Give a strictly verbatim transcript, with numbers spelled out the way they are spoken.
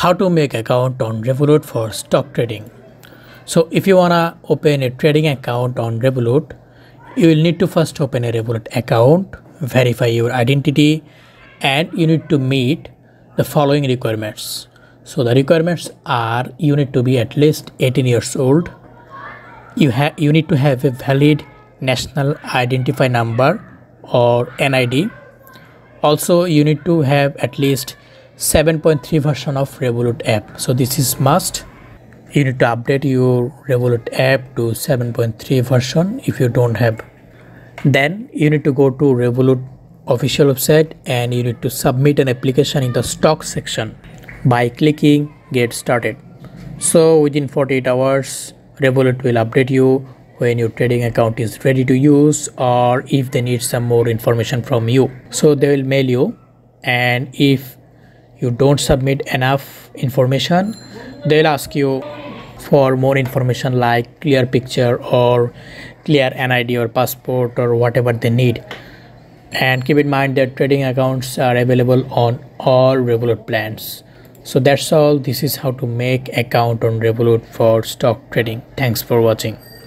how to make account on Revolut for stock trading. So if you wanna open a trading account on Revolut, you will need to first open a Revolut account, verify your identity, and you need to meet the following requirements. So the requirements are you need to be at least eighteen years old, you have you need to have a valid national identifier number or N I D. Also, you need to have at least seven point three version of Revolut app. So this is must. You need to update your Revolut app to seven point three version if you don't have. Then you need to go to Revolut official website and you need to submit an application in the stock section by clicking get started. So within forty-eight hours, Revolut will update you when your trading account is ready to use, or if they need some more information from you. So they will mail you, and if you don't submit enough information, they'll ask you for more information like clear picture or clear N I D or passport or whatever they need. And keep in mind that trading accounts are available on all Revolut plans. So that's all. This is how to make account on Revolut for stock trading. Thanks for watching.